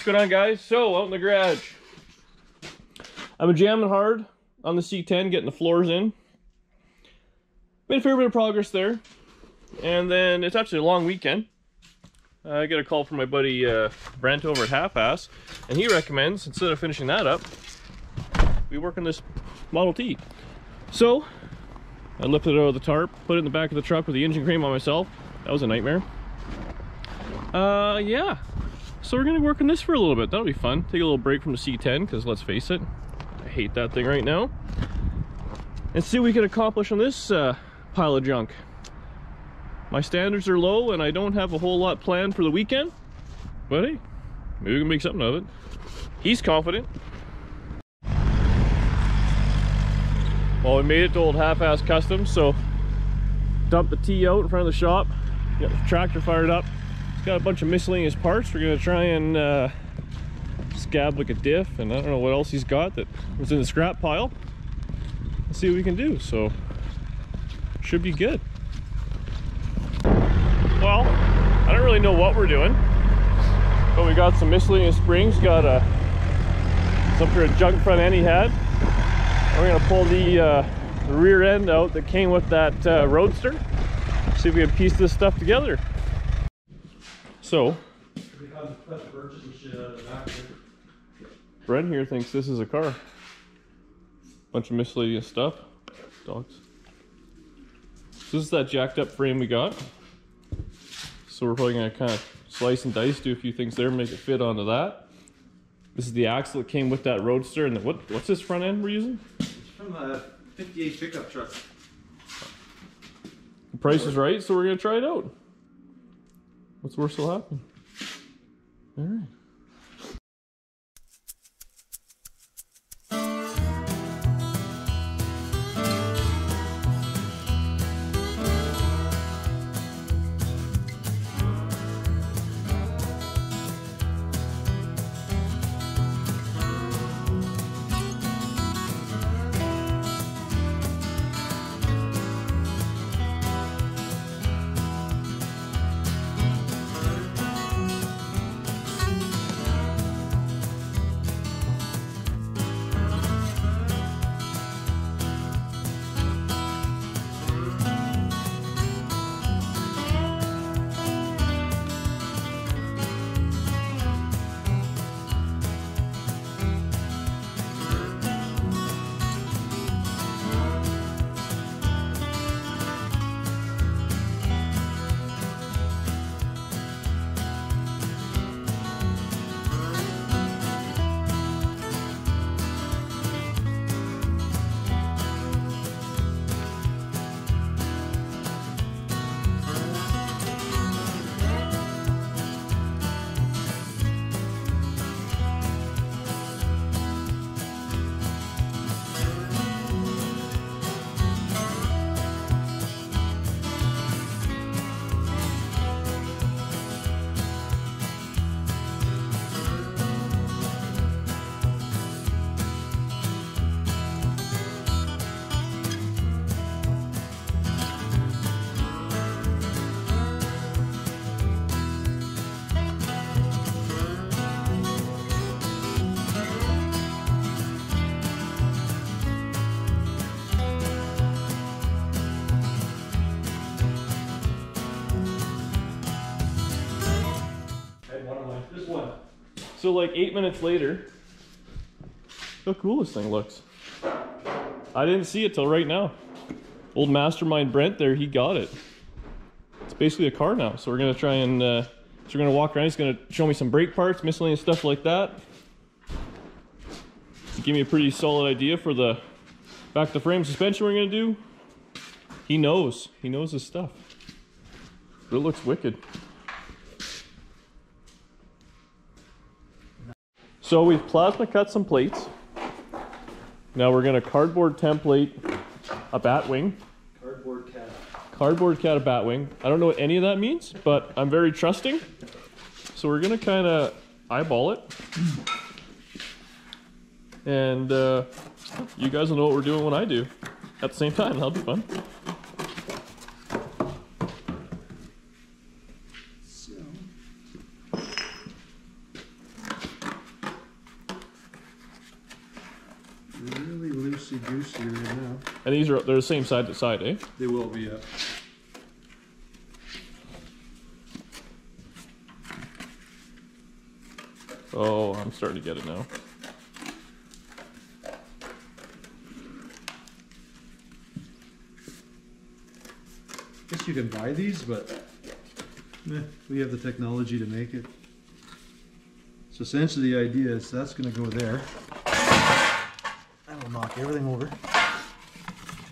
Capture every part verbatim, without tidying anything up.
What's going on, guys? So, out in the garage, I've been jamming hard on the C ten, getting the floors in. Made a fair bit of progress there. And then, it's actually a long weekend. Uh, I get a call from my buddy uh, Brent over at Halfass, and he recommends, instead of finishing that up, we work on this Model T. So, I lifted it out of the tarp, put it in the back of the truck with the engine crane on myself. That was a nightmare. Uh, yeah. So we're gonna work on this for a little bit. That'll be fun. Take a little break from the C ten, because let's face it, I hate that thing right now. And see what we can accomplish on this uh, pile of junk. My standards are low and I don't have a whole lot planned for the weekend, but hey, maybe we can make something of it. He's confident. Well, we made it to old Halfass Customs, so dumped the T out in front of the shop. Got the tractor fired up. It's got a bunch of miscellaneous parts. We're gonna try and uh, scab like a diff, and I don't know what else he's got that was in the scrap pile. Let's see what we can do, so should be good. Well, I don't really know what we're doing, but we got some miscellaneous springs, got a, some for a junk front end he had. We're gonna pull the, uh, the rear end out that came with that uh, Roadster. See if we can piece this stuff together. So, Brent here thinks this is a car. Bunch of miscellaneous stuff. Dogs. So this is that jacked up frame we got. So we're probably gonna kind of slice and dice, do a few things there, make it fit onto that. This is the axle that came with that Roadster, and the, what, what's this front end we're using? From a fifty-eight pickup truck. The price is right, so we're gonna try it out. What's worse will happen. All right. So like eight minutes later, look how cool this thing looks. I didn't see it till right now. Old mastermind Brent there, he got it. It's basically a car now. So we're gonna try and, uh, so we're gonna walk around, he's gonna show me some brake parts, miscellaneous stuff like that. To give me a pretty solid idea for the back to frame suspension we're gonna do. He knows, he knows his stuff. But it looks wicked. So we've plasma cut some plates. Now we're gonna cardboard template a bat wing. Cardboard cat. Cardboard cat a bat wing. I don't know what any of that means, but I'm very trusting. So we're gonna kinda eyeball it. And uh, you guys will know what we're doing when I do. At the same time, that'll be fun. juicy, juicy right now. And these are, they're the same side to side, eh? They will be, yeah. Oh, I'm starting to get it now. I guess you can buy these, but eh, we have the technology to make it. So essentially the idea is that's going to go there. That'll knock everything over.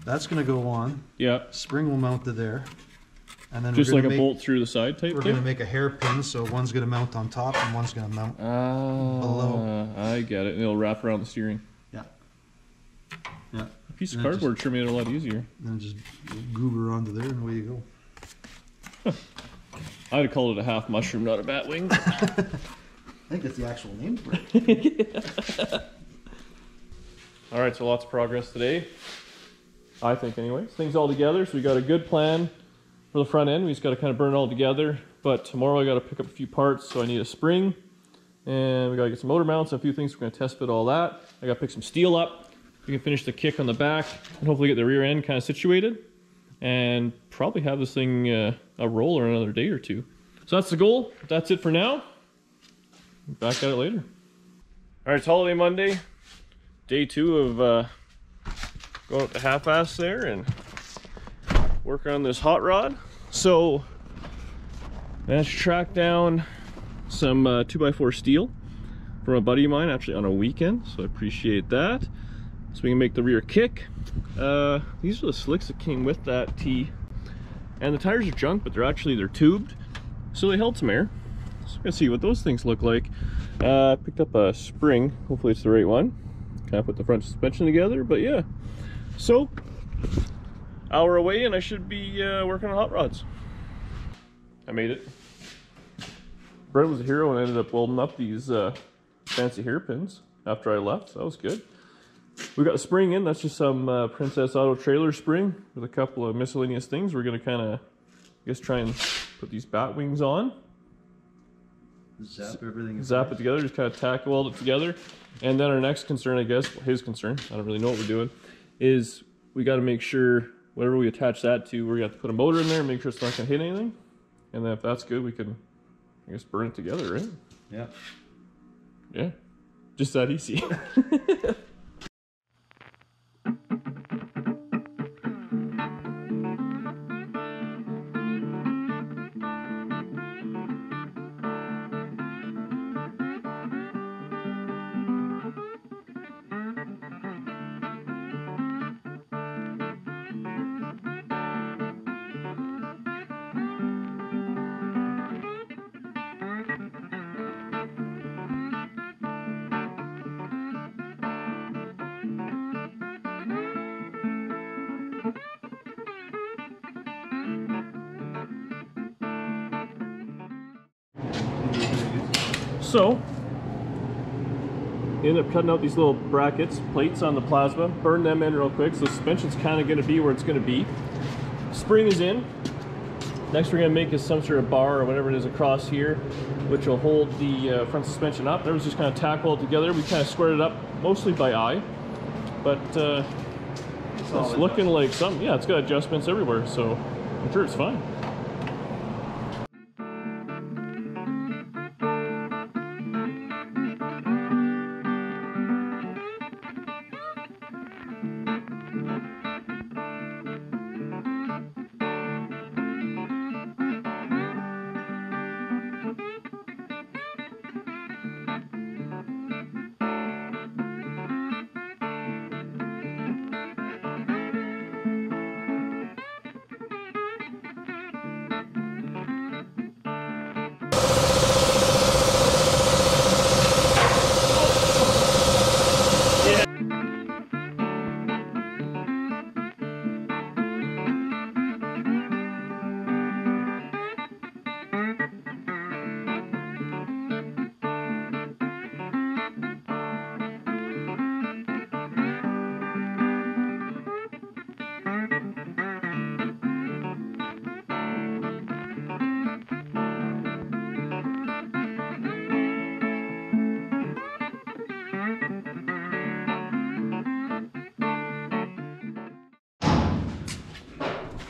That's going to go on. Yeah. Spring will mount to there. And then just we're like a make, bolt through the side type? We're going to make a hairpin, so one's going to mount on top and one's going to mount uh, below. I get it. And it'll wrap around the steering. Yeah. Yeah. A piece and of cardboard just, sure made it a lot easier. And then just goober onto there and away you go. Huh. I'd have called it a half mushroom, not a bat wing. I think that's the actual name for it. Yeah. All right, so lots of progress today. I think anyways. Things all together, so we got a good plan. For the front end, we just got to kind of burn it all together, but tomorrow I got to pick up a few parts, so I need a spring, and we got to get some motor mounts and a few things. We're going to test fit all that. I got to pick some steel up. We can finish the kick on the back and hopefully get the rear end kind of situated, and probably have this thing uh, a roller another day or two. So that's the goal. That's it for now. Back at it later. All right, it's Holiday Monday, day two of uh, going up to Halfass there and working on this hot rod. So managed to track down some uh, two by four steel from a buddy of mine, actually on a weekend, so I appreciate that. So we can make the rear kick. Uh, these are the slicks that came with that T, and the tires are junk, but they're actually they're tubed, so they held some air. So we're gonna see what those things look like. Uh, picked up a spring, hopefully it's the right one. Kind of put the front suspension together, but yeah. So hour away and I should be uh, working on hot rods. I made it. Brent was a hero and ended up welding up these uh, fancy hairpins after I left. That was good. We got the spring in. That's just some uh, Princess Auto trailer spring with a couple of miscellaneous things. We're going to kind of, I guess, try and put these bat wings on. Zap everything. Zap it together. Just kind of tack weld it together. And then our next concern, I guess, his concern, I don't really know what we're doing, is we got to make sure whatever we attach that to, we're going to have to put a motor in there and make sure it's not going to hit anything. And then if that's good, we can, I guess, burn it together, right? Yeah. Yeah. Just that easy. So, end up cutting out these little brackets, plates on the plasma, burn them in real quick. So the suspension's kind of going to be where it's going to be. Spring is in. Next we're going to make is some sort of bar or whatever it is across here, which will hold the uh, front suspension up. There was just kind of tack weld together. We kind of squared it up mostly by eye, but uh, it's, it's looking like something. Yeah, it's got adjustments everywhere, so I'm sure it's fine.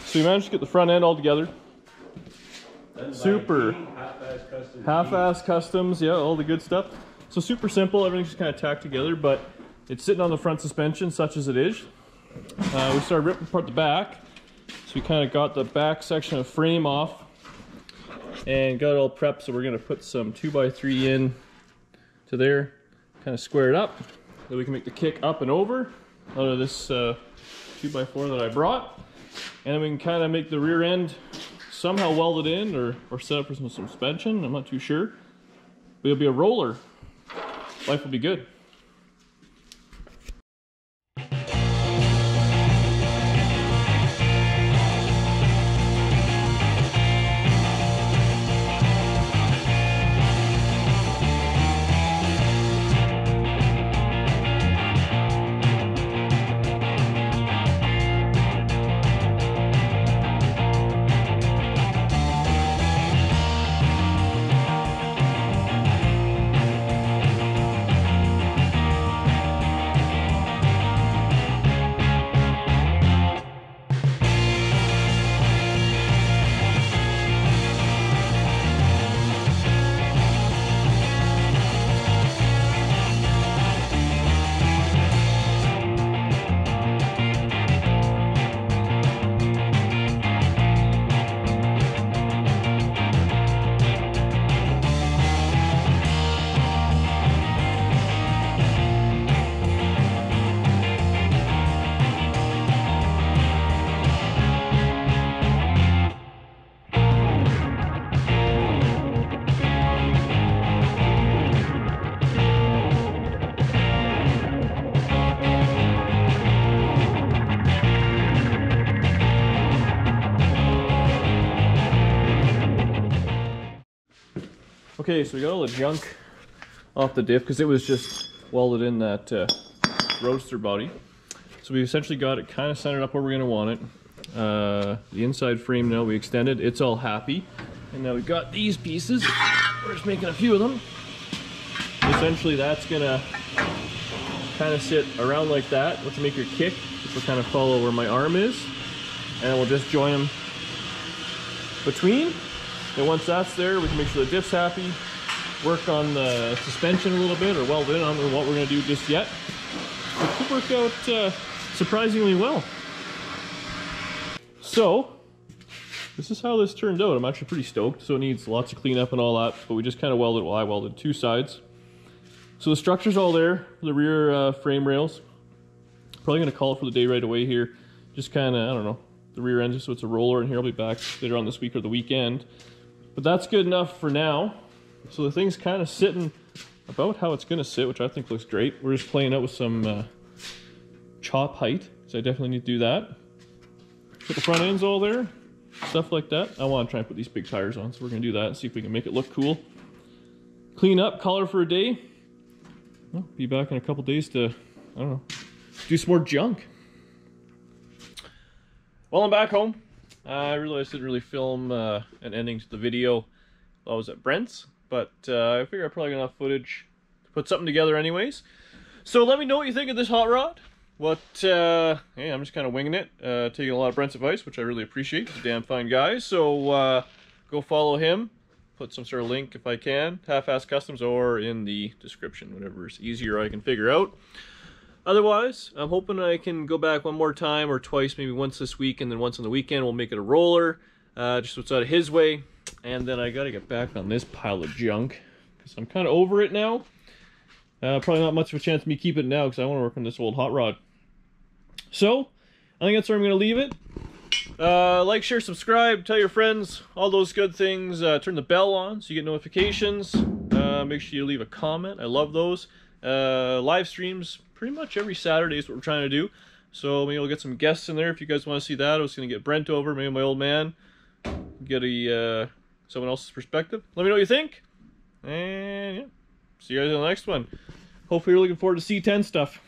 So we managed to get the front end all together. Super. Halfass Customs. Halfass Customs, yeah, all the good stuff. So super simple, everything's just kind of tacked together, but it's sitting on the front suspension, such as it is. Uh, we started ripping apart the back. So we kind of got the back section of frame off and got it all prepped. So we're going to put some two by three in to there, kind of square it up. Then we can make the kick up and over out of this uh, two by four that I brought. And then we can kind of make the rear end somehow welded in or, or set up for some suspension. I'm not too sure. But it'll be a roller. Life will be good. Okay, so we got all the junk off the diff because it was just welded in that uh, roadster body. So we essentially got it kind of centered up where we're going to want it. Uh, the inside frame now we extended, it's all happy. And now we've got these pieces, we're just making a few of them. Essentially that's going to kind of sit around like that, which will make your kick, which will kind of follow where my arm is. And we'll just join them between. And once that's there, we can make sure the diff's happy, work on the suspension a little bit, or weld in on what we're going to do just yet. It could work out uh, surprisingly well. So, this is how this turned out. I'm actually pretty stoked, so it needs lots of cleanup and all that, but we just kind of welded, well, I welded two sides. So the structure's all there, the rear uh, frame rails. Probably going to call it for the day right away here. Just kind of, I don't know, the rear end, so it's a roller in here. I'll be back later on this week or the weekend. But that's good enough for now. So the thing's kind of sitting about how it's going to sit, which I think looks great. We're just playing out with some uh, chop height, so I definitely need to do that. Put the front ends all there, stuff like that. I want to try and put these big tires on, so we're going to do that and see if we can make it look cool. Clean up, collar for a day. I'll be back in a couple days to, I don't know, do some more junk. Well, I'm back home. I realized I didn't really film uh, an ending to the video while I was at Brent's, but uh, I figure I probably got enough footage to put something together anyways. So let me know what you think of this hot rod. What, uh, yeah, I'm just kind of winging it, uh, taking a lot of Brent's advice, which I really appreciate. He's a damn fine guy, so uh, go follow him. Put some sort of link if I can, Halfass Kustoms, or in the description, whatever's easier I can figure out. Otherwise, I'm hoping I can go back one more time or twice, maybe once this week and then once on the weekend. We'll make it a roller, uh, just what's out of his way. And then I got to get back on this pile of junk because I'm kind of over it now. Uh, probably not much of a chance of me keeping it now because I want to work on this old hot rod. So, I think that's where I'm going to leave it. Uh, like, share, subscribe, tell your friends, all those good things. Uh, turn the bell on so you get notifications. Uh, make sure you leave a comment. I love those. Uh, live streams. Pretty much every Saturday is what we're trying to do. So maybe we'll get some guests in there if you guys want to see that. I was going to get Brent over, maybe my old man. Get a uh, someone else's perspective. Let me know what you think. And yeah, see you guys in the next one. Hopefully you're looking forward to C ten stuff.